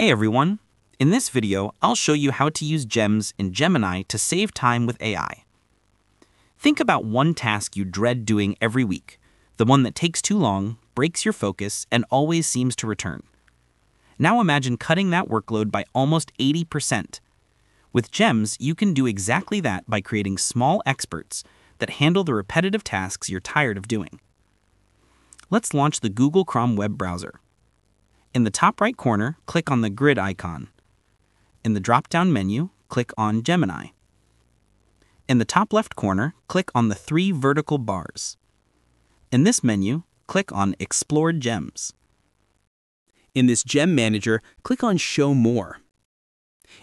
Hey everyone! In this video, I'll show you how to use Gems in Gemini to save time with AI. Think about one task you dread doing every week, the one that takes too long, breaks your focus, and always seems to return. Now imagine cutting that workload by almost 80%. With Gems, you can do exactly that by creating small experts that handle the repetitive tasks you're tired of doing. Let's launch the Google Chrome web browser. In the top right corner, click on the grid icon. In the drop-down menu, click on Gemini. In the top left corner, click on the three vertical bars. In this menu, click on Explore Gems. In this Gem Manager, click on Show More.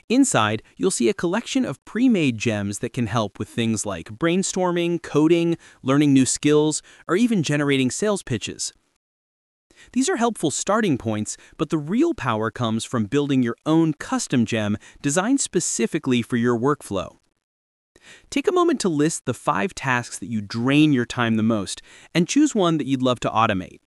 Inside, you'll see a collection of pre-made gems that can help with things like brainstorming, coding, learning new skills, or even generating sales pitches. These are helpful starting points, but the real power comes from building your own custom gem designed specifically for your workflow. Take a moment to list the 5 tasks that you drain your time the most, and choose one that you'd love to automate.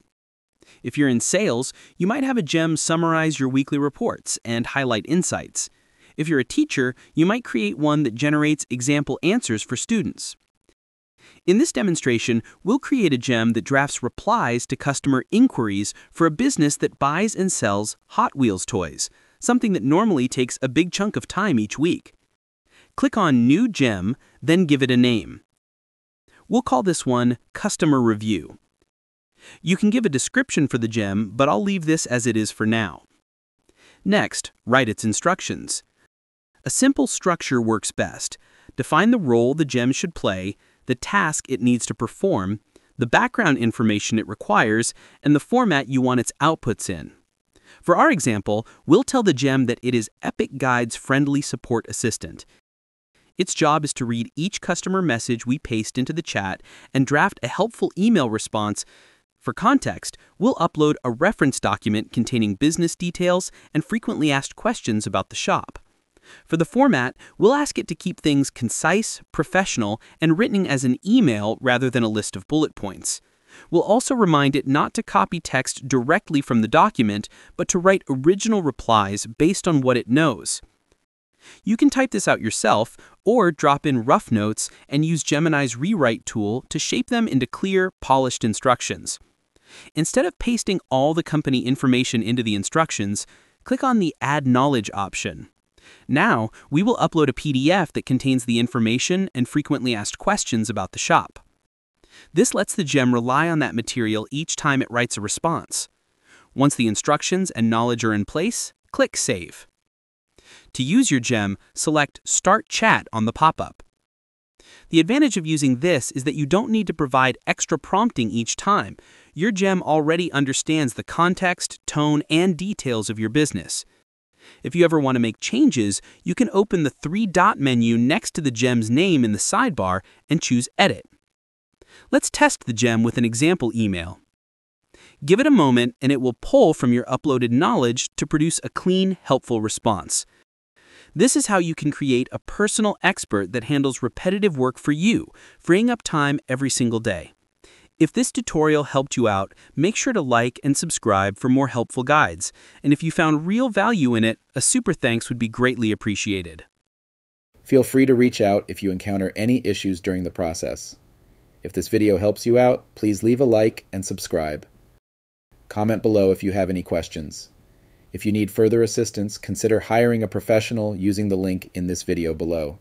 If you're in sales, you might have a gem summarize your weekly reports and highlight insights. If you're a teacher, you might create one that generates example answers for students. In this demonstration, we'll create a gem that drafts replies to customer inquiries for a business that buys and sells Hot Wheels toys, something that normally takes a big chunk of time each week. Click on New Gem, then give it a name. We'll call this one Customer Review. You can give a description for the gem, but I'll leave this as it is for now. Next, write its instructions. A simple structure works best. Define the role the gem should play, the task it needs to perform, the background information it requires, and the format you want its outputs in. For our example, we'll tell the gem that it is Epic Guide's friendly support assistant. Its job is to read each customer message we paste into the chat and draft a helpful email response. For context, we'll upload a reference document containing business details and frequently asked questions about the shop. For the format, we'll ask it to keep things concise, professional, and written as an email rather than a list of bullet points. We'll also remind it not to copy text directly from the document, but to write original replies based on what it knows. You can type this out yourself, or drop in rough notes and use Gemini's rewrite tool to shape them into clear, polished instructions. Instead of pasting all the company information into the instructions, click on the Add Knowledge option. Now, we will upload a PDF that contains the information and frequently asked questions about the shop. This lets the gem rely on that material each time it writes a response. Once the instructions and knowledge are in place, click Save. To use your gem, select Start Chat on the pop-up. The advantage of using this is that you don't need to provide extra prompting each time. Your gem already understands the context, tone, and details of your business. If you ever want to make changes, you can open the three-dot menu next to the gem's name in the sidebar and choose Edit. Let's test the gem with an example email. Give it a moment and it will pull from your uploaded knowledge to produce a clean, helpful response. This is how you can create a personal expert that handles repetitive work for you, freeing up time every single day. If this tutorial helped you out, make sure to like and subscribe for more helpful guides. And if you found real value in it, a super thanks would be greatly appreciated. Feel free to reach out if you encounter any issues during the process. If this video helps you out, please leave a like and subscribe. Comment below if you have any questions. If you need further assistance, consider hiring a professional using the link in this video below.